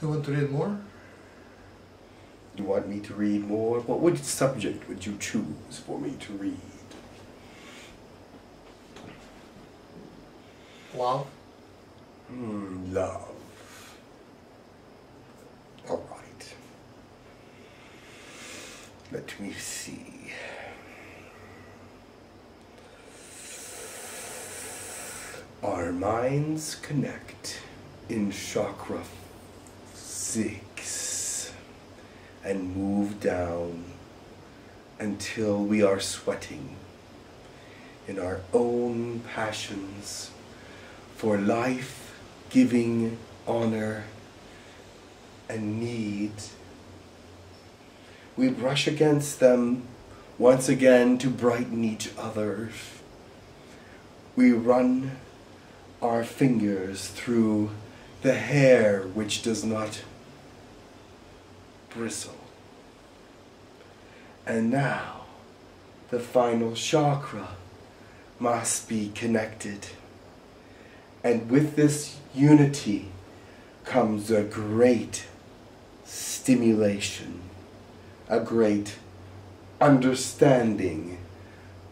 You want to read more? You want me to read more? What subject would you choose for me to read? Love? Love. All right. Let me see. Our minds connect in chakra 6 and move down until we are sweating in our own passions for life, giving, honor, and need. We brush against them once again to brighten each other. We run our fingers through the hair which does not bristle. And now the final chakra must be connected. And with this unity comes a great stimulation, a great understanding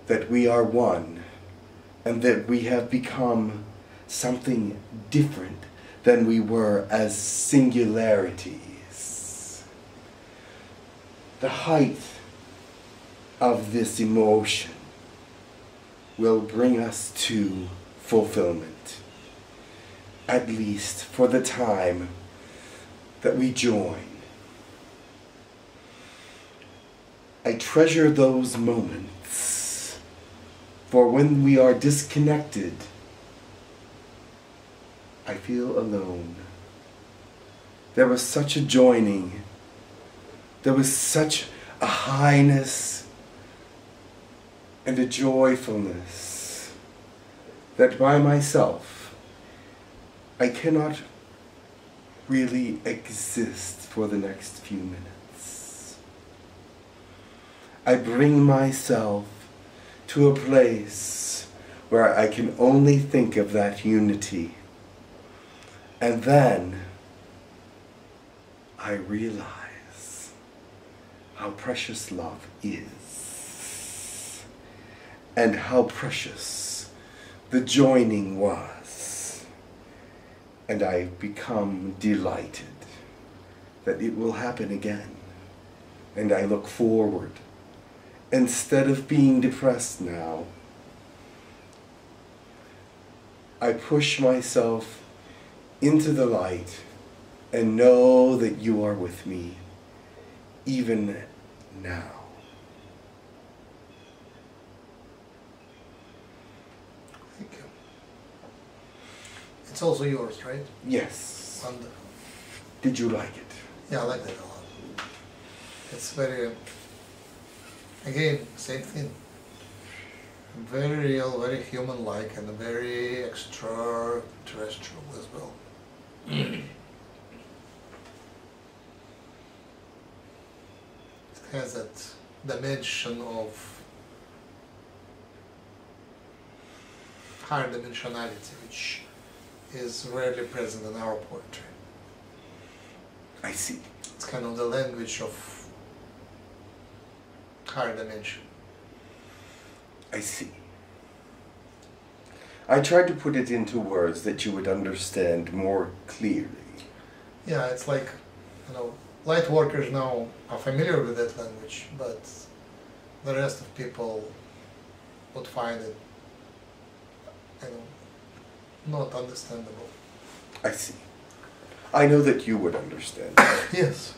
that we are one and that we have become something different than we were as singularities. The height of this emotion will bring us to fulfillment, at least for the time that we join. I treasure those moments, for when we are disconnected, I feel alone. There was such a joining. There was such a highness and a joyfulness that by myself I cannot really exist for the next few minutes. I bring myself to a place where I can only think of that unity. And then I realize how precious love is and how precious the joining was. And I've become delighted that it will happen again. And I look forward. Instead of being depressed now, I push myself into the light and know that you are with me, even now. It's also yours, right? Yes. Wonderful. Did you like it? Yeah, I like that a lot. It's very, again, same thing. Very real, very human-like, and very extraterrestrial as well. It has that dimension of higher dimensionality, which is rarely present in our poetry. I see. It's kind of the language of higher dimension. I see. I tried to put it into words that you would understand more clearly. Yeah, it's like, you know, light workers now are familiar with that language, but the rest of people would find it, you know, not understandable. I see. I know that you would understand. Yes.